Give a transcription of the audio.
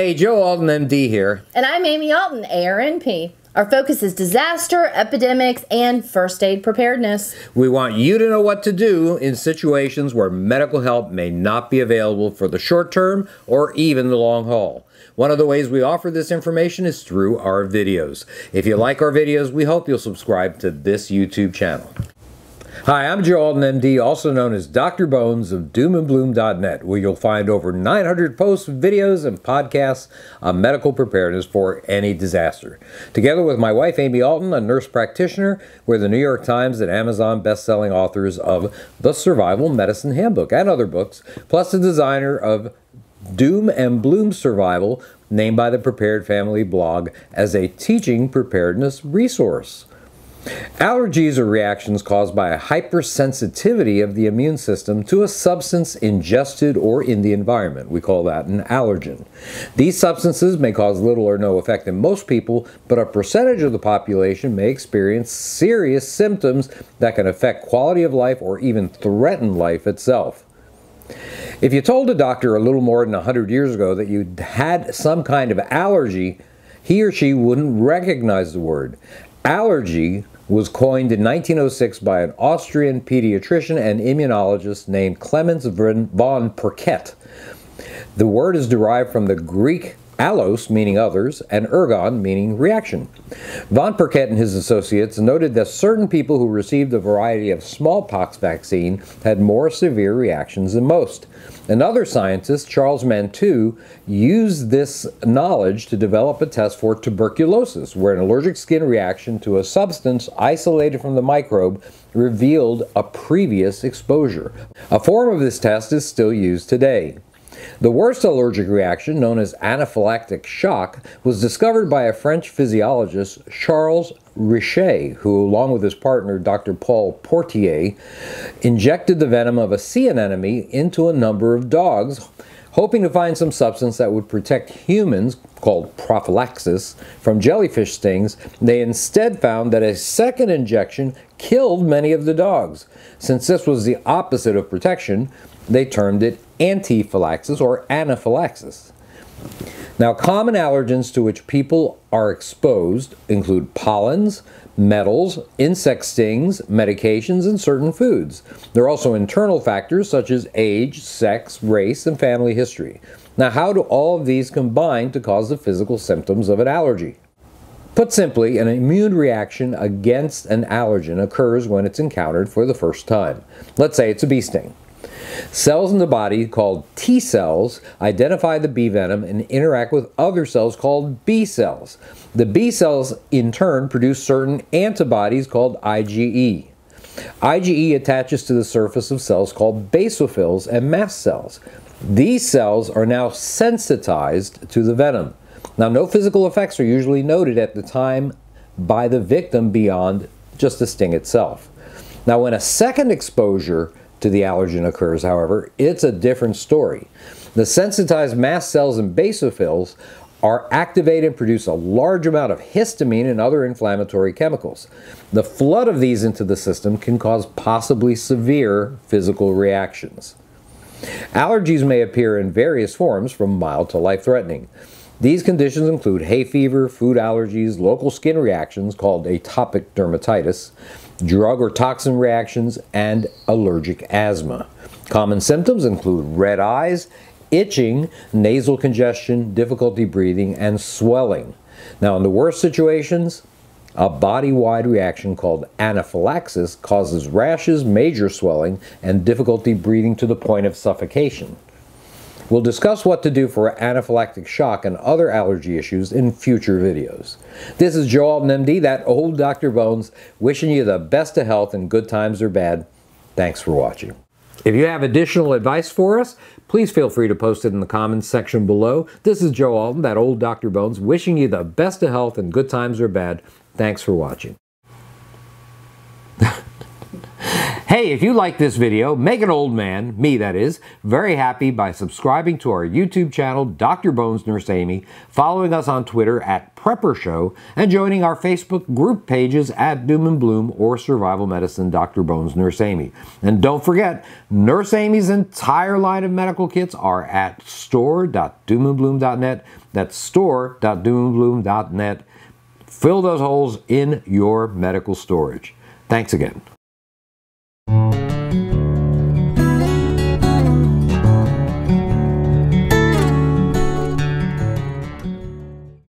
Hey, Joe Alton, MD here. And I'm Amy Alton, ARNP. Our focus is disaster, epidemics, and first aid preparedness. We want you to know what to do in situations where medical help may not be available for the short term or even the long haul. One of the ways we offer this information is through our videos. If you like our videos, we hope you'll subscribe to this YouTube channel. Hi, I'm Joe Alton, MD, also known as Dr. Bones of doomandbloom.net, where you'll find over 900 posts, videos, and podcasts on medical preparedness for any disaster. Together with my wife, Amy Alton, a nurse practitioner, we're the New York Times and Amazon best-selling authors of The Survival Medicine Handbook and other books, plus the designer of Doom and Bloom Survival, named by the Prepared Family blog as a teaching preparedness resource. Allergies are reactions caused by a hypersensitivity of the immune system to a substance ingested or in the environment. We call that an allergen. These substances may cause little or no effect in most people, but a percentage of the population may experience serious symptoms that can affect quality of life or even threaten life itself. If you told a doctor a little more than 100 years ago that you had some kind of allergy, he or she wouldn't recognize the word. Allergy was coined in 1906 by an Austrian pediatrician and immunologist named Clemens von Pirquet. The word is derived from the Greek allos, meaning others, and ergon, meaning reaction. Von Pirquet and his associates noted that certain people who received a variety of smallpox vaccine had more severe reactions than most. Another scientist, Charles Mantoux, used this knowledge to develop a test for tuberculosis, where an allergic skin reaction to a substance isolated from the microbe revealed a previous exposure. A form of this test is still used today. The worst allergic reaction, known as anaphylactic shock, was discovered by a French physiologist, Charles Richet, who, along with his partner, Dr. Paul Portier, injected the venom of a sea anemone into a number of dogs, hoping to find some substance that would protect humans, called prophylaxis, from jellyfish stings. They instead found that a second injection killed many of the dogs. Since this was the opposite of protection, they termed it antiphylaxis or anaphylaxis. Now, common allergens to which people are exposed include pollens, metals, insect stings, medications, and certain foods. There are also internal factors such as age, sex, race, and family history. Now, how do all of these combine to cause the physical symptoms of an allergy? Put simply, an immune reaction against an allergen occurs when it's encountered for the first time. Let's say it's a bee sting. Cells in the body, called T cells, identify the bee venom and interact with other cells called B cells. The B cells, in turn, produce certain antibodies called IgE. IgE attaches to the surface of cells called basophils and mast cells. These cells are now sensitized to the venom. Now, no physical effects are usually noted at the time by the victim beyond just the sting itself. Now, when a second exposure to the allergen occurs, however, it's a different story. The sensitized mast cells and basophils are activated and produce a large amount of histamine and other inflammatory chemicals. The flood of these into the system can cause possibly severe physical reactions. Allergies may appear in various forms, from mild to life-threatening. These conditions include hay fever, food allergies, local skin reactions called atopic dermatitis, drug or toxin reactions, and allergic asthma. Common symptoms include red eyes, itching, nasal congestion, difficulty breathing, and swelling. Now, in the worst situations, a body-wide reaction called anaphylaxis causes rashes, major swelling, and difficulty breathing to the point of suffocation. We'll discuss what to do for anaphylactic shock and other allergy issues in future videos. This is Joe Alton, MD, that old Dr. Bones, wishing you the best of health in good times or bad. Thanks for watching. If you have additional advice for us, please feel free to post it in the comments section below. This is Joe Alton, that old Dr. Bones, wishing you the best of health in good times or bad. Thanks for watching. Hey, if you like this video, make an old man, me that is, very happy by subscribing to our YouTube channel, Dr. Bones Nurse Amy, following us on Twitter at Prepper Show, and joining our Facebook group pages at Doom and Bloom or Survival Medicine Dr. Bones Nurse Amy. And don't forget, Nurse Amy's entire line of medical kits are at store.doomandbloom.net. That's store.doomandbloom.net. Fill those holes in your medical storage. Thanks again.